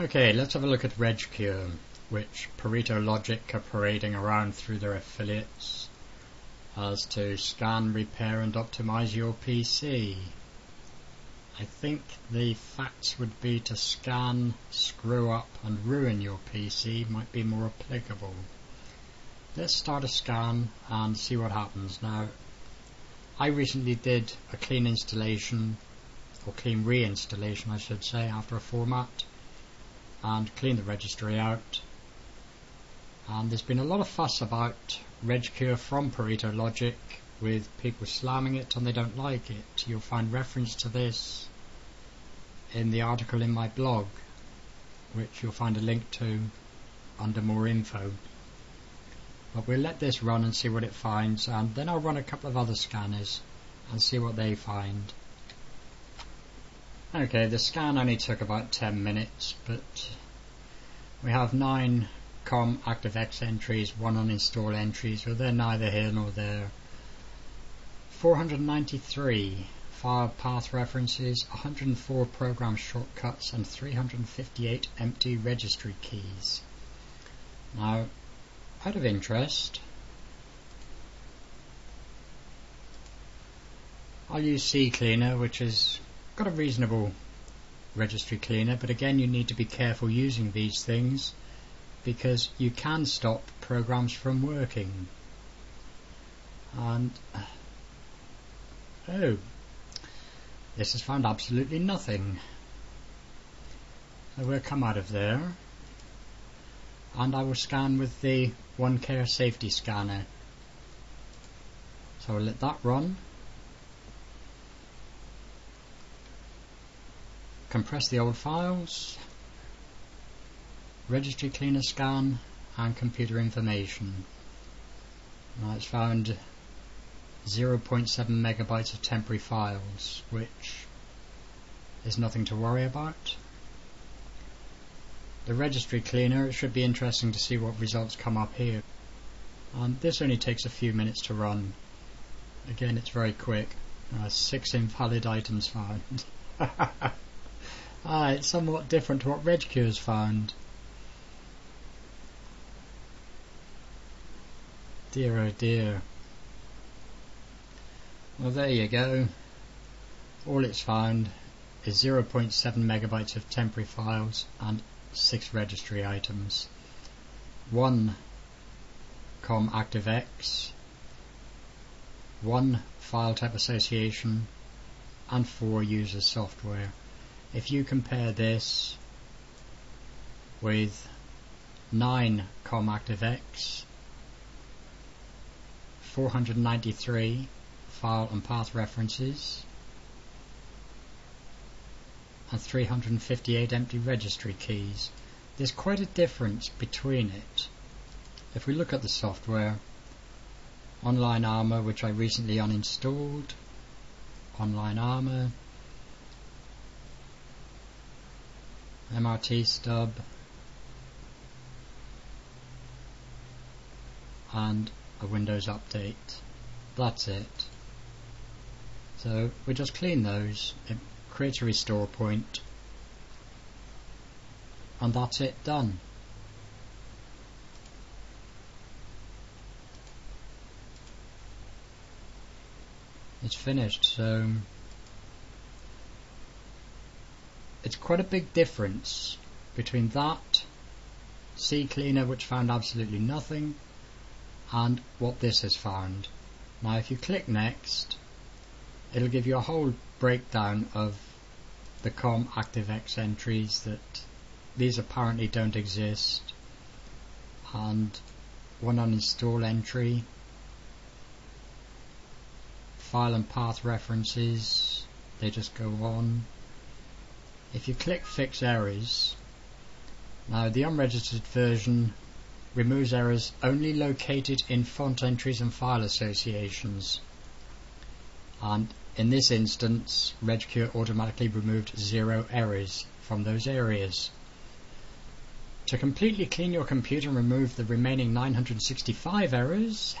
Okay, let's have a look at RegCure, which ParetoLogic are parading around through their affiliates as to scan, repair and optimize your PC. I think the facts would be to scan, screw up and ruin your PC might be more applicable. Let's start a scan and see what happens. Now, I recently did a clean installation, or clean reinstallation I should say, after a format, and cleaned the registry out. And there's been a lot of fuss about RegCure from ParetoLogic, with people slamming it and they don't like it. You'll find reference to this in the article in my blog, which you'll find a link to under more info. But we'll let this run and see what it finds, and then I'll run a couple of other scanners and see what they find. Okay, the scan only took about 10 minutes, but we have 9 COM ActiveX entries, 1 uninstall entries, so they're neither here nor there. 493 file path references, 104 program shortcuts and 358 empty registry keys. Now, out of interest, I'll use CCleaner, which has got a reasonable registry cleaner, but again you need to be careful using these things because you can stop programs from working. And oh, this has found absolutely nothing. So we'll come out of there, and I will scan with the OneCare safety scanner. So I'll let that run. Compress the old files, registry cleaner scan, and computer information. Now it's found 0.7 megabytes of temporary files, which is nothing to worry about. The registry cleaner, it should be interesting to see what results come up here. And this only takes a few minutes to run. Again, it's very quick. 6 invalid items found. It's somewhat different to what RegCure's found. Dear oh dear. Well, there you go. All it's found is 0.7 megabytes of temporary files and 6 registry items. 1 COM ActiveX, 1 file type association, and 4 user software. If you compare this with 9 COM ActiveX, 493 file and path references and 358 empty registry keys. There's quite a difference between it. If we look at the software, Online Armor, which I recently uninstalled, Online Armor, MRT stub, and a Windows update. That's it. So we just clean those, create a restore point, and that's it done. It's finished, so it's quite a big difference between that, CCleaner, which found absolutely nothing, and what this has found. Now if you click next, it'll give you a whole breakdown of the COM ActiveX entries, that these apparently don't exist, and 1 uninstall entry, file and path references, they just go on. If you click fix errors, now the unregistered version removes errors only located in font entries and file associations, and in this instance RegCure automatically removed 0 errors from those areas. To completely clean your computer and remove the remaining 965 errors,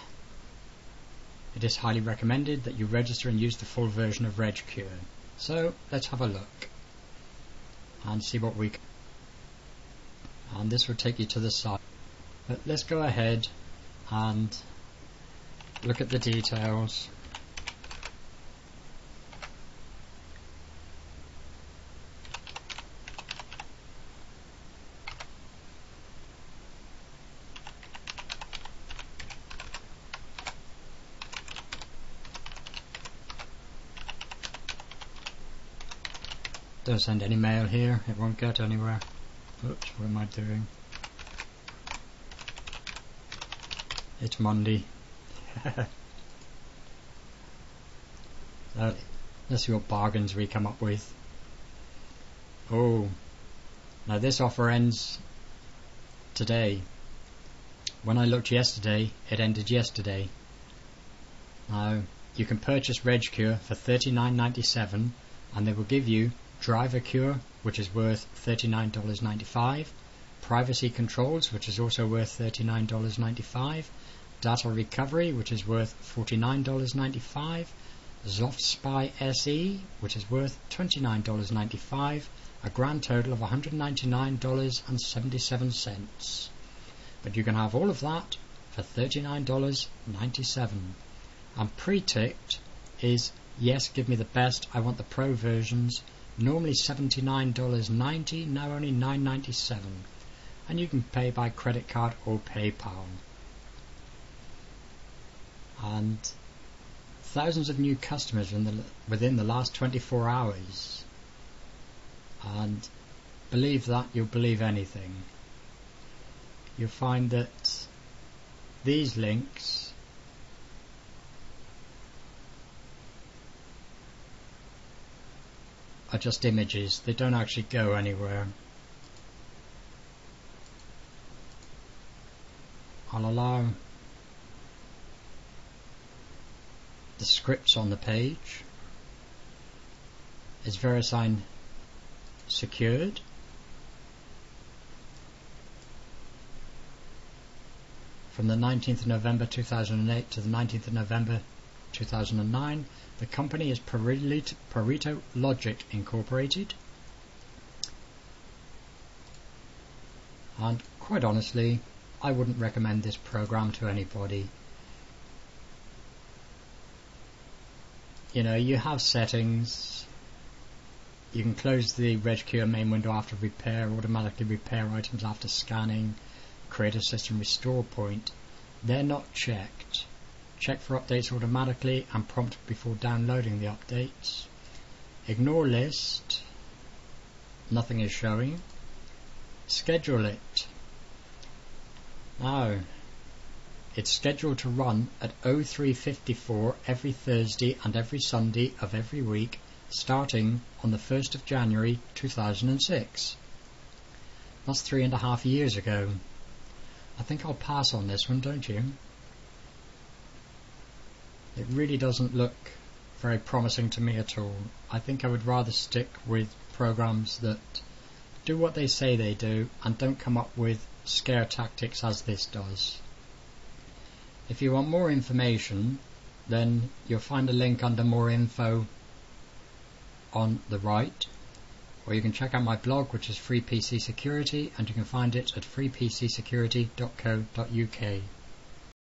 it is highly recommended that you register and use the full version of RegCure. So let's have a look and see what we can. and this will take you to the site. But let's go ahead and look at the details. Don't send any mail here, it won't get anywhere. Oops, what am I doing? It's Monday. Let's see what bargains we come up with. Oh, now this offer ends today. When I looked yesterday, it ended yesterday. Now, you can purchase RegCure for $39.97 and they will give you Driver Cure, which is worth $39.95, Privacy Controls, which is also worth $39.95, Data Recovery, which is worth $49.95, Zoff Spy SE, which is worth $29.95, a grand total of $199.77. But you can have all of that for $39.97. And pre-ticked is, yes, give me the best, I want the pro versions. Normally $79.90, now only $9.97, and you can pay by credit card or PayPal. And thousands of new customers within the last 24 hours. And believe that, you'll believe anything. You'll find that these links are just images, they don't actually go anywhere. I'll allow the scripts on the page. Is VeriSign secured? From the 19th of November 2008 to the 19th of November 2009, the company is ParetoLogic Incorporated, and quite honestly, I wouldn't recommend this program to anybody. You know, you have settings, you can close the RegCure main window after repair, automatically repair items after scanning, create a system restore point. They're not checked. Check for updates automatically and prompt before downloading the updates. Ignore list, nothing is showing. Schedule it. Now, it's scheduled to run at 03:54 every Thursday and every Sunday of every week, starting on the 1st of January 2006. That's 3.5 years ago. I think I'll pass on this one, don't you? It really doesn't look very promising to me at all. I think I would rather stick with programs that do what they say they do and don't come up with scare tactics as this does. If you want more information, then you'll find a link under more info on the right, or you can check out my blog, which is Free PC Security, and you can find it at freepcsecurity.co.uk.